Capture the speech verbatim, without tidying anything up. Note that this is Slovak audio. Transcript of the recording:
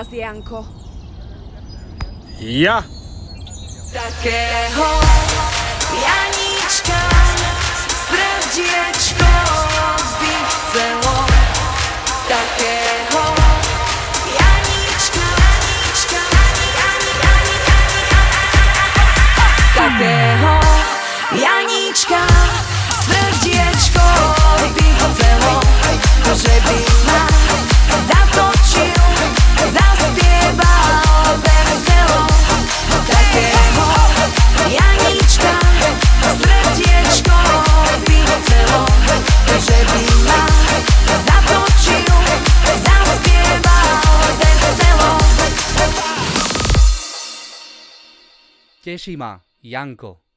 vás, Janko. Ja. Takého Janíčka srdíčko by chcelo. Takého Janíčka, Janíčka, Janíčka, Janíčka. Takého Janíčka srdíčko by chcelo, že by ma zatočil, zaspieval. Teší ma, Janko.